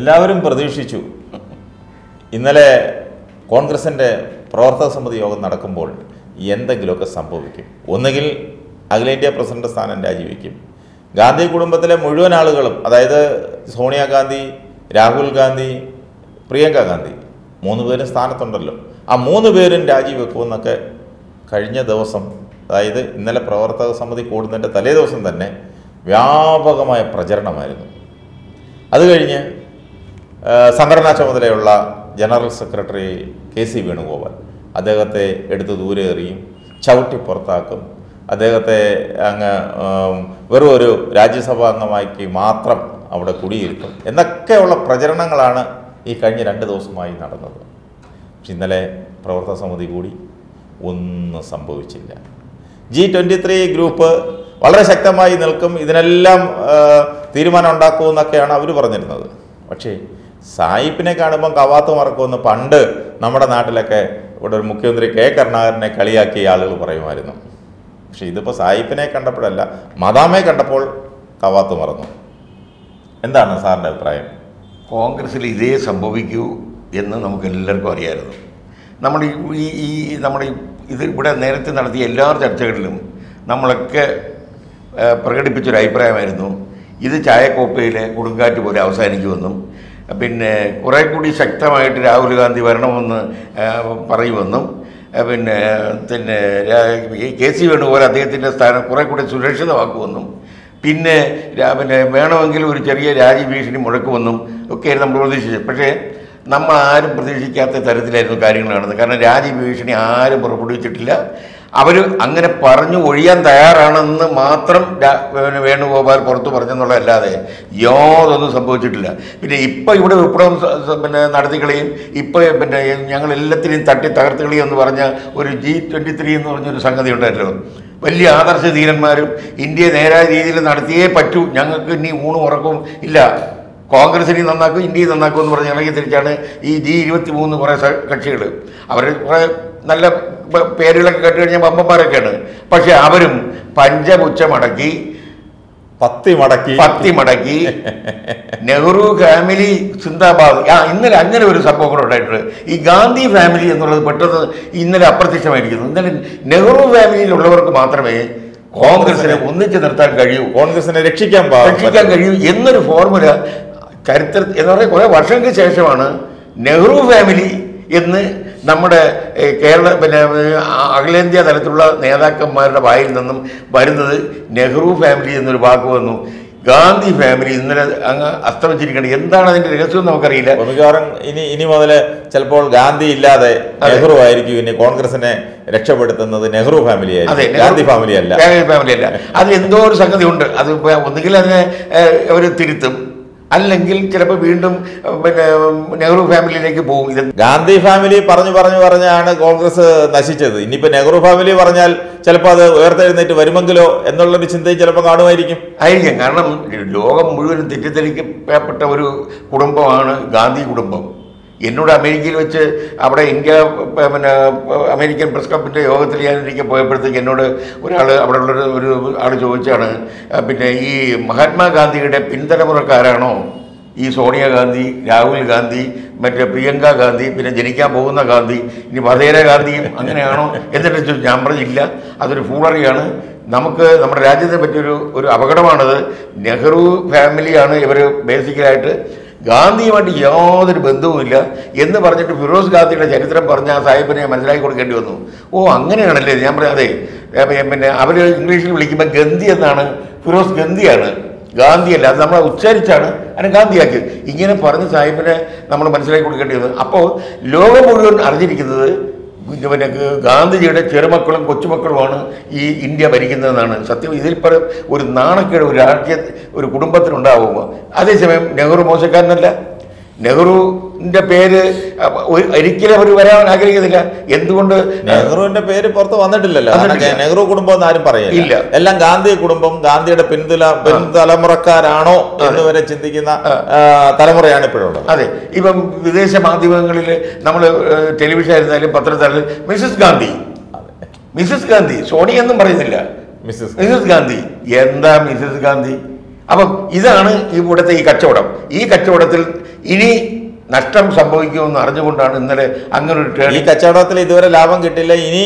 എല്ലാവരും പ്രതീക്ഷിച്ചു. ഇന്നലെ കോൺഗ്രസിൻ്റെ പ്രവർത്തക സമിതി യോഗം നടക്കുമ്പോൾ എന്തെങ്കിലുമൊക്കെ സംഭവിക്കും, ഒന്നുകിൽ അഖിലേന്ത്യാ പ്രസിഡന്റ് സ്ഥാനം രാജിവെക്കും, ഗാന്ധി കുടുംബത്തിലെ മുഴുവൻ ആളുകളും, അതായത് സോണിയാഗാന്ധി, രാഹുൽ ഗാന്ധി, പ്രിയങ്ക ഗാന്ധി, 3 പേരും സ്ഥാനത്തുണ്ടല്ലോ, ആ 3 പേരും രാജിവെക്കുമെന്നൊക്കെ കഴിഞ്ഞ ദിവസം, അതായത് ഇന്നലെ പ്രവർത്തക സമിതി കൂടുന്നതിൻ്റെ തലേ ദിവസം തന്നെ വ്യാപകമായ പ്രചരണമായിരുന്നു. അത് കഴിഞ്ഞ് സംഘടനാ ചുമതലയുള്ള ജനറൽ സെക്രട്ടറി കെ.സി. വേണുഗോപാൽ അദ്ദേഹത്തെ എടുത്ത് ദൂരെ എറിയും, ചവിട്ടി പുറത്താക്കും, അദ്ദേഹത്തെ അങ്ങ് വെറും ഒരു രാജ്യസഭാ അംഗമാക്കി മാത്രം അവിടെ കുടിയിരിക്കും എന്നൊക്കെയുള്ള പ്രചരണങ്ങളാണ് ഈ കഴിഞ്ഞ 2 ദിവസമായി നടന്നത്. പക്ഷെ ഇന്നലെ പ്രവർത്തക സമിതി കൂടി, ഒന്നും സംഭവിച്ചില്ല. G23 ഗ്രൂപ്പ് വളരെ ശക്തമായി നിൽക്കും, ഇതിനെല്ലാം തീരുമാനം ഉണ്ടാക്കുമെന്നൊക്കെയാണ് അവർ പറഞ്ഞിരുന്നത്. പക്ഷേ സായിപ്പിനെ കാണുമ്പം കവാത്ത് മറക്കുമെന്ന് പണ്ട് നമ്മുടെ നാട്ടിലൊക്കെ ഇവിടെ ഒരു മുഖ്യമന്ത്രി K. കരുണാകരനെ കളിയാക്കിയ ആളുകൾ പറയുമായിരുന്നു. പക്ഷേ ഇതിപ്പോൾ സായിപ്പിനെ കണ്ടപ്പോഴല്ല, മദാമെ കണ്ടപ്പോൾ കവാത്ത് മറന്നു. എന്താണ് സാറിൻ്റെ അഭിപ്രായം? കോൺഗ്രസ്സിൽ ഇതേ സംഭവിക്കൂ എന്ന് നമുക്കെല്ലാവർക്കും അറിയാമായിരുന്നു. നമ്മുടെ ഇത് ഇവിടെ നേരത്തെ നടത്തിയ എല്ലാ ചർച്ചകളിലും നമ്മളൊക്കെ പ്രകടിപ്പിച്ചൊരു അഭിപ്രായമായിരുന്നു, ഇത് ചായക്കോപ്പയിലെ കൊടുങ്കാറ്റ് പോലെ അവസാനിക്കുമെന്നും പിന്നെ കുറേ കൂടി ശക്തമായിട്ട് രാഹുൽ ഗാന്ധി വരണമെന്ന് പറയുമെന്നും പിന്നെ പിന്നെ K.C. വേണുഗോപാൽ അദ്ദേഹത്തിൻ്റെ സ്ഥാനം കുറേ കൂടി സുരക്ഷിതമാക്കുമെന്നും പിന്നെ പിന്നെ വേണമെങ്കിൽ ഒരു ചെറിയ രാജി ഭീഷണി മുഴക്കുമെന്നും ഒക്കെയായിരുന്നു നമ്മൾ പ്രതീക്ഷിച്ചത്. പക്ഷേ നമ്മൾ ആരും പ്രതീക്ഷിക്കാത്ത തരത്തിലായിരുന്നു കാര്യങ്ങൾ നടന്നത്. കാരണം രാജ്യഭീഷണി ആരും പുറപ്പെടുവിച്ചിട്ടില്ല. അവർ അങ്ങനെ പറഞ്ഞു ഒഴിയാൻ തയ്യാറാണെന്ന് മാത്രം വേണുഗോപാൽ പുറത്തു പറഞ്ഞെന്നുള്ളതല്ലാതെ യാതൊന്നും സംഭവിച്ചിട്ടില്ല. പിന്നെ ഇപ്പോൾ ഇവിടെ വിപ്ലവം പിന്നെ നടത്തിക്കളയും, ഇപ്പോൾ പിന്നെ ഞങ്ങൾ എല്ലാത്തിനെയും തട്ടി തകർത്തുകളെയും എന്ന് പറഞ്ഞ ഒരു G23 എന്ന് പറഞ്ഞൊരു സംഗതി ഉണ്ടായല്ലോ, വലിയ ആദർശ ധീരന്മാരും ഇന്ത്യയെ നേരായ രീതിയിൽ നടത്തിയേ പറ്റൂ, ഞങ്ങൾക്ക് ഇനി ഊണും ഉറക്കവും ഇല്ല, കോൺഗ്രസിനെ നന്നാക്കും ഇന്ത്യയെ നന്നാക്കും എന്ന് പറഞ്ഞ ഇണങ്ങി തിരിച്ചാണ് ഈ G23 കുറേ കക്ഷികൾ. അവർ കുറേ നല്ല പേരുകളൊക്കെ കേട്ട് കഴിഞ്ഞാൽ വമ്പന്മാരൊക്കെയാണ്. പക്ഷെ അവരും പഞ്ചപുച്ഛമടക്കി പത്തി മടക്കി നെഹ്റു ഫാമിലി സിന്ദാബാദ്. ഇന്നലെ അങ്ങനെ ഒരു സംഭവം കൂടെ ഉണ്ടായിട്ടുണ്ട്. ഈ ഗാന്ധി ഫാമിലി എന്നുള്ളത് പെട്ടെന്ന് ഇന്നലെ അപ്രത്യക്ഷമായിരിക്കുന്നു. ഇന്നലെ നെഹ്റു ഫാമിലിയിലുള്ളവർക്ക് മാത്രമേ കോൺഗ്രസിനെ ഒന്നിച്ചു നിർത്താൻ കഴിയൂ, കോൺഗ്രസിനെ രക്ഷിക്കാൻ കഴിയൂ എന്നൊരു ഫോർമുല ചരിത്രത്തിൽ എന്ന് പറഞ്ഞാൽ കുറേ വർഷങ്ങൾക്ക് ശേഷമാണ് നെഹ്റു ഫാമിലി എന്ന് നമ്മുടെ കേരള പിന്നെ അഖിലേന്ത്യാ തലത്തിലുള്ള നേതാക്കന്മാരുടെ വായിൽ നിന്നും വരുന്നത്. നെഹ്റു ഫാമിലി എന്നൊരു വാക്ക് വന്നു, ഗാന്ധി ഫാമിലി ഇന്നലെ അങ്ങ് അസ്തമിച്ചിരിക്കുന്നത്. എന്താണ് അതിൻ്റെ രഹസ്യം നമുക്കറിയില്ല. മിക്കവാറും ഇനി മുതൽ ചിലപ്പോൾ ഗാന്ധി ഇല്ലാതെ നെഹ്റു ആയിരിക്കും ഇനി കോൺഗ്രസിനെ രക്ഷപ്പെടുത്തുന്നത്. നെഹ്റു ഫാമിലി അതെ, ഗാന്ധി ഫാമിലി അല്ല. അതിലെന്തോ ഒരു സംഗതി ഉണ്ട്. അത് ഒന്നുകിൽ അതിനെ അവർ തിരുത്തും, അല്ലെങ്കിൽ ചിലപ്പോൾ വീണ്ടും പിന്നെ നെഹ്റു ഫാമിലിയിലേക്ക് പോകും. ഇത് ഗാന്ധി ഫാമിലി പറഞ്ഞാണ് കോൺഗ്രസ് നശിച്ചത്. ഇനിയിപ്പോൾ നെഹ്റു ഫാമിലി പറഞ്ഞാൽ ചിലപ്പോൾ അത് ഉയർത്തെഴുന്നേറ്റ് വരുമെങ്കിലോ എന്നുള്ളൊരു ചിന്തയും ചിലപ്പോൾ കാണുമായിരിക്കും. കാരണം ലോകം മുഴുവനും തെറ്റിദ്ധരിക്കപ്പെട്ട ഒരു കുടുംബമാണ് ഗാന്ധി കുടുംബം. എന്നോട് അമേരിക്കയിൽ വെച്ച് അവിടെ ഇന്ത്യ പിന്നെ അമേരിക്കൻ പ്രസ് ക്ലബിൻ്റെ യോഗത്തിൽ ഞാനിരിക്കെ പോയപ്പോഴത്തേക്ക് എന്നോട് ഒരാൾ അവിടെ ഉള്ളൊരു ആൾ ചോദിച്ചാണ്, പിന്നെ ഈ മഹാത്മാഗാന്ധിയുടെ പിൻതലമുറക്കാരാണോ ഈ സോണിയാഗാന്ധി, രാഹുൽ ഗാന്ധി, മറ്റേ പ്രിയങ്ക ഗാന്ധി, പിന്നെ ജനിക്കാൻ പോകുന്ന ഗാന്ധി, ഇനി വധേര ഗാന്ധിയും അങ്ങനെയാണോ എന്നിട്ട് ഞാൻ പറഞ്ഞില്ല, അതൊരു ഫൂളറിയാണ്. നമുക്ക് നമ്മുടെ രാജ്യത്തെ പറ്റിയൊരു അപകടമാണത്. നെഹ്റു ഫാമിലിയാണ് ഇവർ ബേസിക്കലായിട്ട്, ഗാന്ധിയുമായിട്ട് യാതൊരു ബന്ധവുമില്ല എന്ന് പറഞ്ഞിട്ട് ഫിറോസ് ഗാന്ധിയുടെ ചരിത്രം പറഞ്ഞ ആ സാഹിബിനെ മനസ്സിലാക്കി കൊടുക്കേണ്ടി വന്നു. അങ്ങനെയാണല്ലേ. ഞാൻ പറയാം, അതെ പിന്നെ അവർ ഇംഗ്ലീഷിൽ വിളിക്കുമ്പോൾ ഗന്ധി എന്നാണ്, ഫിറോസ് ഗന്ധിയാണ്, ഗാന്ധിയല്ല. അത് നമ്മളെ ഉച്ചരിച്ചാണ് അതിനെ ഗാന്ധിയാക്കിയത്. ഇങ്ങനെ പറഞ്ഞ് സാഹിബിനെ നമ്മൾ മനസ്സിലാക്കി കൊടുക്കേണ്ടി വന്നു. അപ്പോൾ ലോകം മുഴുവൻ അറിഞ്ഞിരിക്കുന്നത് പിന്നെ ഗാന്ധിജിയുടെ ചെറുമക്കളും കൊച്ചുമക്കളുമാണ് ഈ ഇന്ത്യ ഭരിക്കുന്നതെന്നാണ് സത്യം. ഇതിൽ പരം ഒരു നാണക്കേട് ഒരു രാഷ്ട്രീയ ഒരു കുടുംബത്തിനുണ്ടാവുമ്പോൾ. അതേസമയം നെഹ്റു മോശക്കാരനല്ല, നെഹ്റുവിൻ്റെ പേര് ഒരിക്കലും അവർ വരാൻ ആഗ്രഹിക്കുന്നില്ല. എന്തുകൊണ്ട്? നെഹ്റുവിൻ്റെ പേര് പുറത്ത് വന്നിട്ടില്ലല്ലോ. നെഹ്റു കുടുംബം എന്ന് ആരും പറയില്ല, എല്ലാം ഗാന്ധി കുടുംബം, ഗാന്ധിയുടെ പിൻതലമുറക്കാരാണോ എന്ന് വരെ ചിന്തിക്കുന്ന തലമുറയാണ് ഇപ്പോഴുള്ളത്. അതെ, ഇപ്പം വിദേശ മാധ്യമങ്ങളിൽ നമ്മൾ ടെലിവിഷൻ ആയിരുന്നാലും പത്രത്തിലായാലും മിസ്സസ് ഗാന്ധി സോണിയെന്നും പറയുന്നില്ല, മിസ്സസ് ഗാന്ധി. എന്താ മിസ്സസ് ഗാന്ധി? അപ്പം ഇതാണ് ഇവിടുത്തെ ഈ കച്ചവടം. ഈ കച്ചവടത്തിൽ ഇനി നഷ്ടം സംഭവിക്കുമെന്ന് അറിഞ്ഞുകൊണ്ടാണ് ഇന്നലെ അങ്ങനെ ഒരു ഈ കച്ചവടത്തിൽ ഇതുവരെ ലാഭം കിട്ടില്ല, ഇനി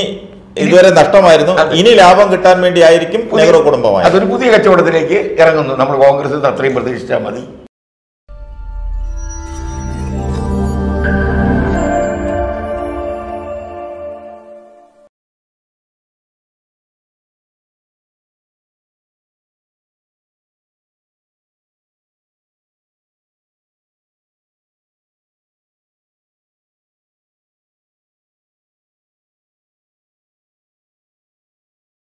ഇതുവരെ നഷ്ടമായിരുന്നു, ഇനി ലാഭം കിട്ടാൻ വേണ്ടി ആയിരിക്കും നെഹ്റു കുടുംബം അതൊരു പുതിയ കച്ചവടത്തിലേക്ക് ഇറങ്ങുന്നു. നമ്മൾ കോൺഗ്രസിൽ നിന്ന് അത്രയും പ്രതീക്ഷിച്ചാൽ മതി.